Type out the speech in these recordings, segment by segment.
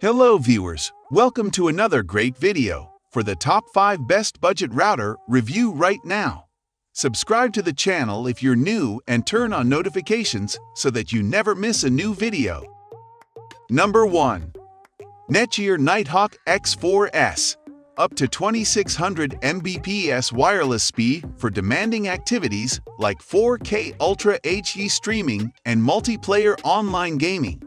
Hello viewers, welcome to another great video for the top 5 best budget router review right now. Subscribe to the channel if you're new and turn on notifications so that you never miss a new video. Number 1. Netgear Nighthawk X4S. Up to 2600 Mbps wireless speed for demanding activities like 4K Ultra HD streaming and multiplayer online gaming.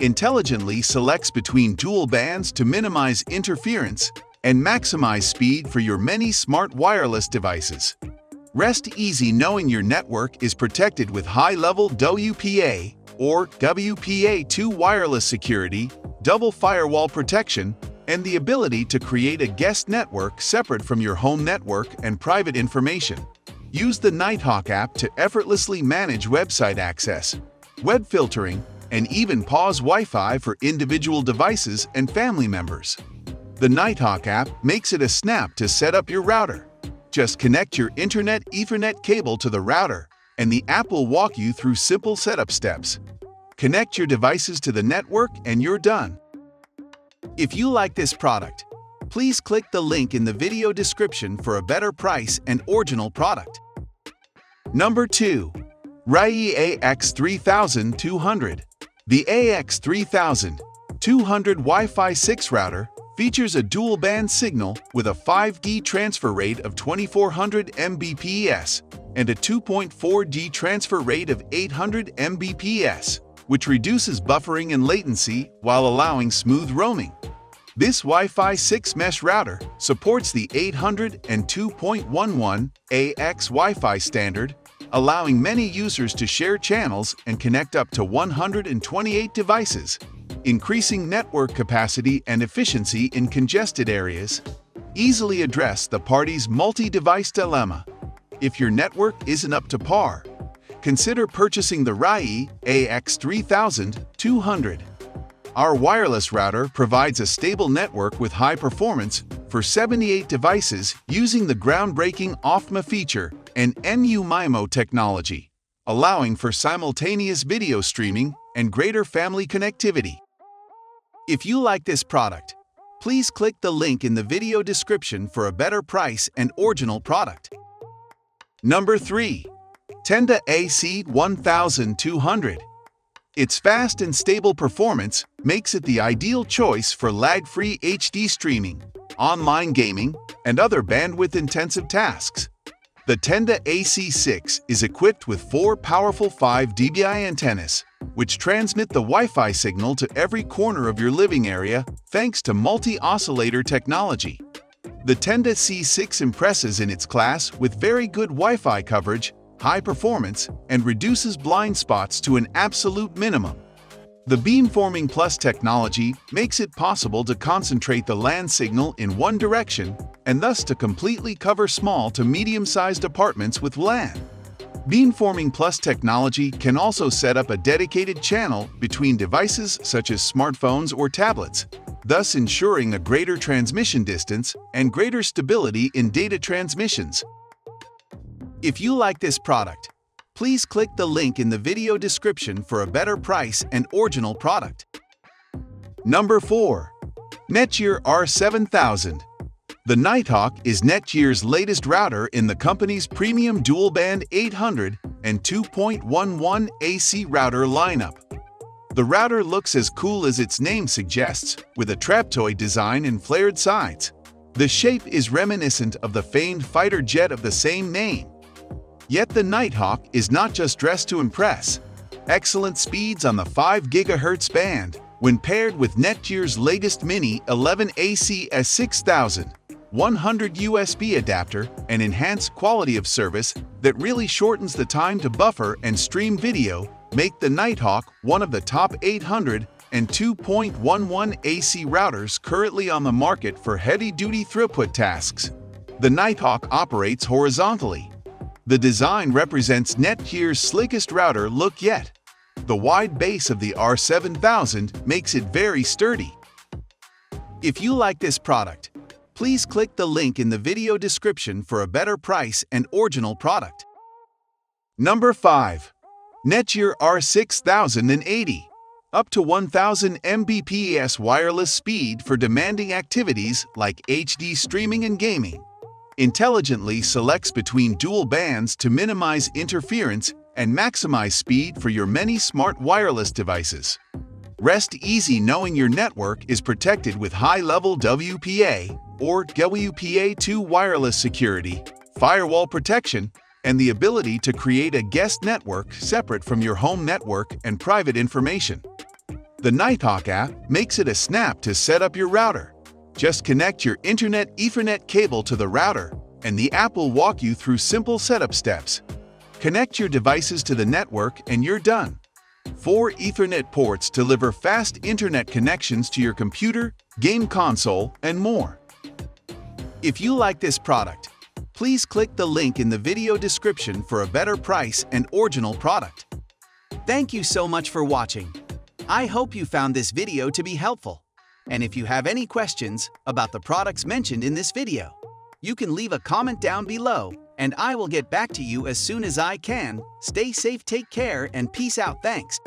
Intelligently selects between dual bands to minimize interference and maximize speed for your many smart wireless devices. Rest easy knowing your network is protected with high-level WPA or WPA2 wireless security, double firewall protection, and the ability to create a guest network separate from your home network and private information. Use the Nighthawk app to effortlessly manage website access, web filtering, and even pause Wi-Fi for individual devices and family members. The Nighthawk app makes it a snap to set up your router. Just connect your Internet Ethernet cable to the router, and the app will walk you through simple setup steps. Connect your devices to the network and you're done. If you like this product, please click the link in the video description for a better price and original product. Number 2. Reyee AX3200. The AX3200 Wi-Fi 6 router features a dual-band signal with a 5G transfer rate of 2400 Mbps and a 2.4G transfer rate of 800 Mbps, which reduces buffering and latency while allowing smooth roaming. This Wi-Fi 6 mesh router supports the 800 and 2.11 AX Wi-Fi standard, allowing many users to share channels and connect up to 128 devices, increasing network capacity and efficiency in congested areas. Easily address the party's multi-device dilemma. If your network isn't up to par, consider purchasing the Reyee AX3200. Our wireless router provides a stable network with high performance for 78 devices using the groundbreaking OFDMA feature and MU-MIMO technology, allowing for simultaneous video streaming and greater family connectivity. If you like this product, please click the link in the video description for a better price and original product. Number 3. Tenda AC1200. Its fast and stable performance makes it the ideal choice for lag-free HD streaming, online gaming, and other bandwidth-intensive tasks. The Tenda AC6 is equipped with 4 powerful 5 dBi antennas, which transmit the Wi-Fi signal to every corner of your living area thanks to multi-oscillator technology. The Tenda C6 impresses in its class with very good Wi-Fi coverage, high performance, and reduces blind spots to an absolute minimum. The Beamforming Plus technology makes it possible to concentrate the LAN signal in one direction and thus to completely cover small to medium-sized apartments with LAN. Beamforming Plus technology can also set up a dedicated channel between devices such as smartphones or tablets, thus ensuring a greater transmission distance and greater stability in data transmissions. If you like this product, please click the link in the video description for a better price and original product. Number 4. Netgear R7000. The Nighthawk is Netgear's latest router in the company's premium dual-band 800 and 2.11 AC router lineup. The router looks as cool as its name suggests, with a traptoid design and flared sides. The shape is reminiscent of the famed fighter jet of the same name. Yet the Nighthawk is not just dressed to impress. Excellent speeds on the 5 GHz band when paired with Netgear's latest Mini 11 AC6 100 USB adapter and enhanced quality of service that really shortens the time to buffer and stream video, make the Nighthawk one of the top 800 and 2.11 AC routers currently on the market for heavy-duty throughput tasks. The Nighthawk operates horizontally. The design represents Netgear's slickest router look yet. The wide base of the R7000 makes it very sturdy. If you like this product, please click the link in the video description for a better price and original product. Number 5. Netgear R6080. up to 1000 Mbps wireless speed for demanding activities like HD streaming and gaming. Intelligently selects between dual bands to minimize interference and maximize speed for your many smart wireless devices. Rest easy knowing your network is protected with high-level WPA or WPA2 wireless security, firewall protection, and the ability to create a guest network separate from your home network and private information. The Nighthawk app makes it a snap to set up your router. Just connect your Internet Ethernet cable to the router, and the app will walk you through simple setup steps. Connect your devices to the network and you're done. 4 Ethernet ports deliver fast internet connections to your computer, game console, and more. If you like this product, please click the link in the video description for a better price and original product. Thank you so much for watching. I hope you found this video to be helpful. And if you have any questions about the products mentioned in this video, you can leave a comment down below, and I will get back to you as soon as I can. Stay safe, take care, and peace out. Thanks.